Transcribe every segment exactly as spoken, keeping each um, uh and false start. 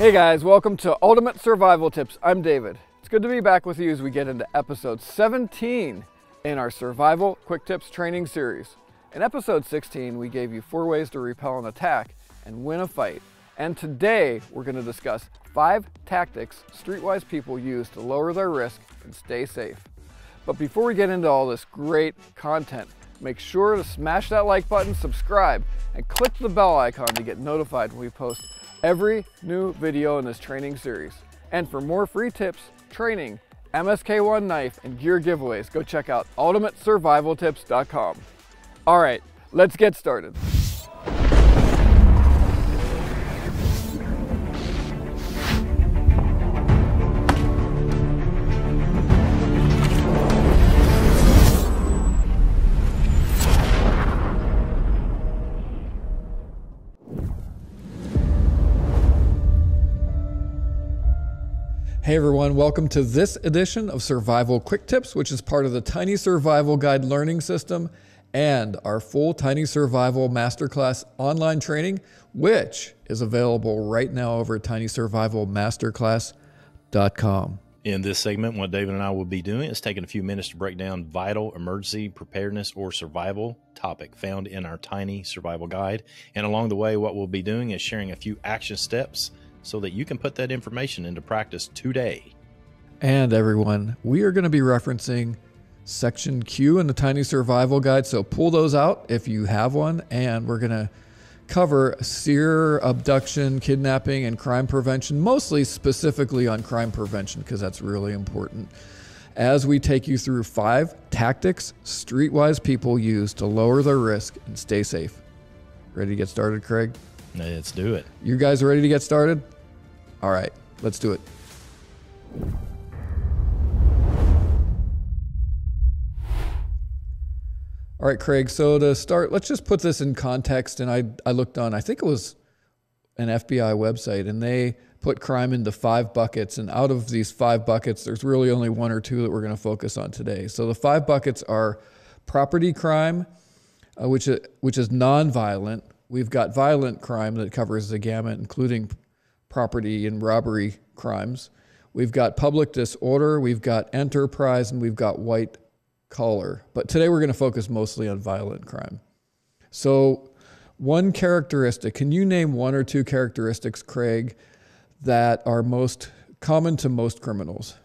Hey guys, welcome to Ultimate Survival Tips. I'm David. It's good to be back with you as we get into episode seventeen in our Survival Quick Tips training series. In episode sixteen, we gave you four ways to repel an attack and win a fight. And today, we're going to discuss five tactics streetwise people use to lower their risk and stay safe. But before we get into all this great content, make sure to smash that like button, subscribe, and click the bell icon to get notified when we post every new video in this training series. And for more free tips, training, M S K one knife, and gear giveaways, go check out Ultimate Survival Tips dot com. All right, let's get started. Hey everyone, welcome to this edition of Survival Quick Tips, which is part of the Tiny Survival Guide Learning System and our full Tiny Survival Masterclass online training, which is available right now over at Tiny Survival Masterclass dot com. In this segment, what David and I will be doing is taking a few minutes to break down vital emergency preparedness or survival topic found in our Tiny Survival Guide. And along the way, what we'll be doing is sharing a few action steps so that you can put that information into practice today. And everyone, we are going to be referencing section Q in the Tiny Survival Guide, so pull those out if you have one, and we're going to cover sear, abduction, kidnapping, and crime prevention, mostly specifically on crime prevention because that's really important, as we take you through five tactics streetwise people use to lower their risk and stay safe. Ready to get started, Craig? Let's do it. You guys ready to get started? All right, let's do it. All right, Craig, so to start, let's just put this in context. And I, I looked on, I think it was an F B I website, and they put crime into five buckets. And out of these five buckets, there's really only one or two that we're going to focus on today. So the five buckets are property crime, uh, which, uh, which is nonviolent. We've got violent crime that covers the gamut, including property and robbery crimes. We've got public disorder, we've got enterprise, and we've got white collar. But today we're going to focus mostly on violent crime. So one characteristic, can you name one or two characteristics, Craig, that are most common to most criminals?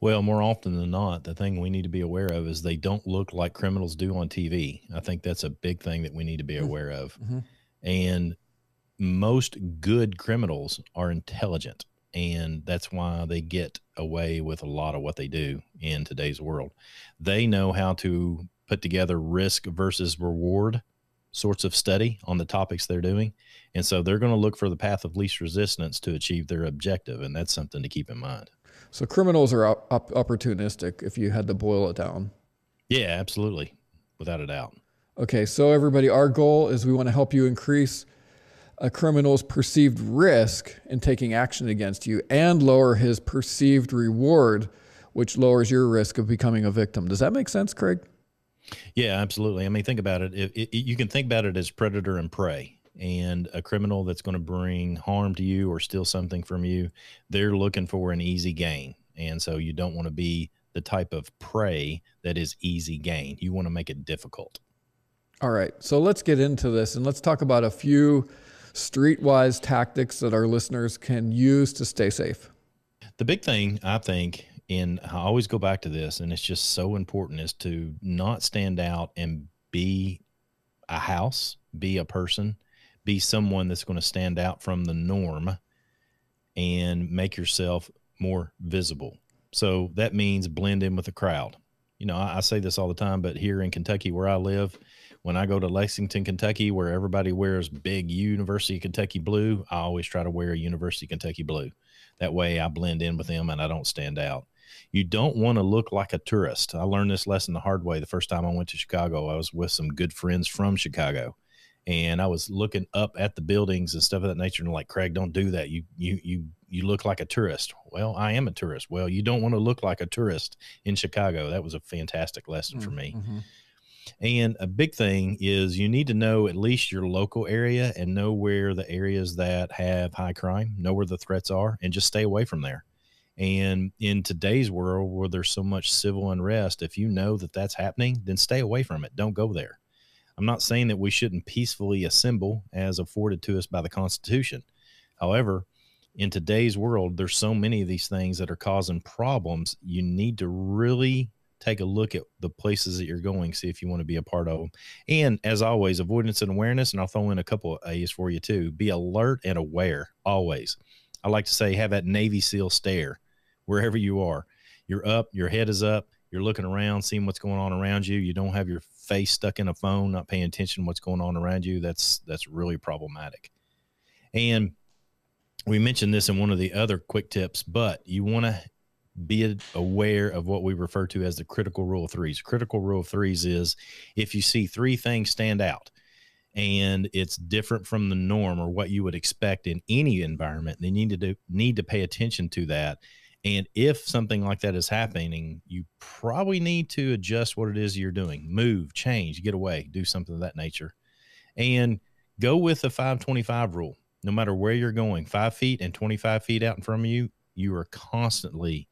Well, more often than not, the thing we need to be aware of is they don't look like criminals do on T V. I think that's a big thing that we need to be aware of. Mm-hmm. And most good criminals are intelligent, and that's why they get away with a lot of what they do in today's world. They know how to put together risk versus reward sorts of study on the topics they're doing. And so they're going to look for the path of least resistance to achieve their objective, and that's something to keep in mind. So criminals are op opportunistic if you had to boil it down. Yeah, absolutely. Without a doubt. Okay, so everybody, our goal is we want to help you increase a criminal's perceived risk in taking action against you and lower his perceived reward, which lowers your risk of becoming a victim. Does that make sense, Craig? Yeah, absolutely. I mean, think about it. It, it, it you can think about it as predator and prey. And a criminal that's going to bring harm to you or steal something from you, they're looking for an easy gain. And so you don't want to be the type of prey that is easy gain. You want to make it difficult. All right. So let's get into this, and let's talk about a few streetwise tactics that our listeners can use to stay safe. The big thing, I think, and I always go back to this, and it's just so important, is to not stand out and be a house, be a person, be someone that's going to stand out from the norm and make yourself more visible. So that means blend in with the crowd. You know, I, I say this all the time, but here in Kentucky where I live, when I go to Lexington, Kentucky, where everybody wears big University of Kentucky blue, I always try to wear a University of Kentucky blue. That way I blend in with them and I don't stand out. You don't want to look like a tourist. I learned this lesson the hard way. The first time I went to Chicago, I was with some good friends from Chicago. And I was looking up at the buildings and stuff of that nature, and like, Craig, don't do that. You, you, you, you look like a tourist. Well, I am a tourist. Well, you don't want to look like a tourist in Chicago. That was a fantastic lesson mm-hmm. for me. Mm-hmm. And a big thing is you need to know at least your local area and know where the areas that have high crime, know where the threats are, and just stay away from there. And in today's world where there's so much civil unrest, if you know that that's happening, then stay away from it. Don't go there. I'm not saying that we shouldn't peacefully assemble as afforded to us by the Constitution. However, in today's world, there's so many of these things that are causing problems. You need to really take a look at the places that you're going, see if you want to be a part of them. And as always, avoidance and awareness, and I'll throw in a couple of A's for you too. Be alert and aware always. I like to say have that Navy SEAL stare wherever you are. You're up, your head is up, you're looking around, seeing what's going on around you. You don't have your face stuck in a phone, not paying attention to what's going on around you. That's that's really problematic. And we mentioned this in one of the other quick tips, but you want to be aware of what we refer to as the critical rule of threes. Critical rule of threes is if you see three things stand out and it's different from the norm or what you would expect in any environment, then you need to do, need to pay attention to that. And if something like that is happening, you probably need to adjust what it is you're doing. Move, change, get away, do something of that nature. And go with the five twenty-five rule. No matter where you're going, five feet and twenty-five feet out in front of you, you are constantly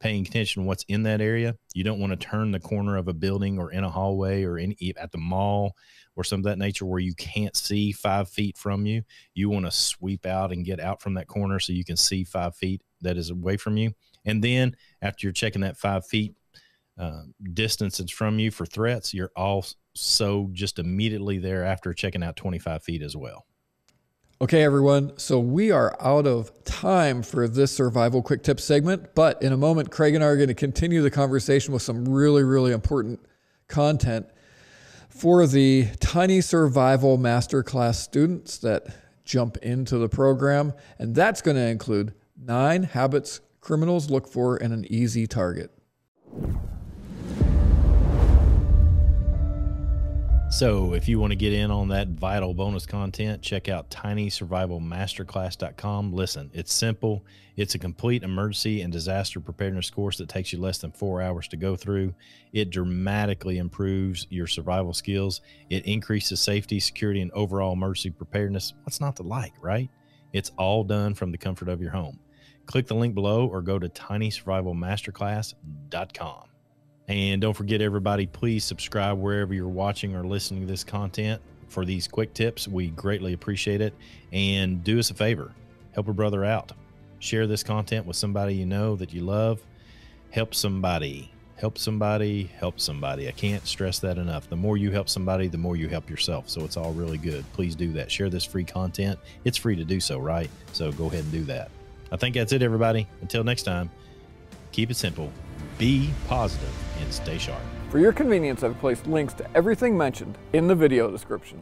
paying attention to what's in that area. You don't want to turn the corner of a building or in a hallway or in, at the mall or something of that nature where you can't see five feet from you. You want to sweep out and get out from that corner so you can see five feet that is away from you. And then after you're checking that five feet uh, distances from you for threats, you're also just immediately thereafter checking out twenty-five feet as well. Okay, everyone, so we are out of time for this survival quick tip segment, but in a moment, Craig and I are going to continue the conversation with some really, really important content for the Tiny Survival Masterclass students that jump into the program, and that's going to include nine habits criminals look for in an easy target. So if you want to get in on that vital bonus content, check out tiny survival masterclass dot com. Listen, it's simple. It's a complete emergency and disaster preparedness course that takes you less than four hours to go through. It dramatically improves your survival skills. It increases safety, security, and overall emergency preparedness. What's not to like, right? It's all done from the comfort of your home. Click the link below or go to tiny survival masterclass dot com. And don't forget, everybody, please subscribe wherever you're watching or listening to this content for these quick tips. We greatly appreciate it. And do us a favor. Help a brother out. Share this content with somebody you know that you love. Help somebody. Help somebody. Help somebody. I can't stress that enough. The more you help somebody, the more you help yourself. So it's all really good. Please do that. Share this free content. It's free to do so, right? So go ahead and do that. I think that's it, everybody. Until next time, keep it simple. Be positive and stay sharp. For your convenience, I've placed links to everything mentioned in the video description.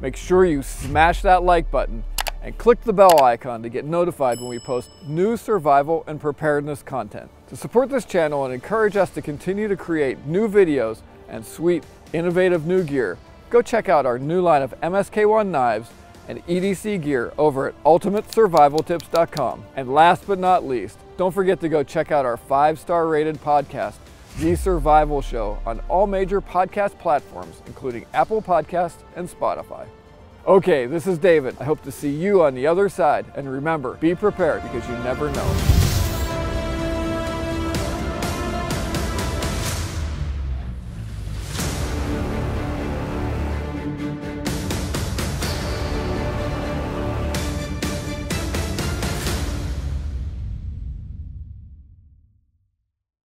Make sure you smash that like button and click the bell icon to get notified when we post new survival and preparedness content. To support this channel and encourage us to continue to create new videos and sweet, innovative new gear, go check out our new line of M S K one knives and E D C gear over at ultimate survival tips dot com. And last but not least, don't forget to go check out our five-star rated podcast, The Survival Show, on all major podcast platforms, including Apple Podcasts and Spotify. Okay, this is David. I hope to see you on the other side. And remember, be prepared because you never know.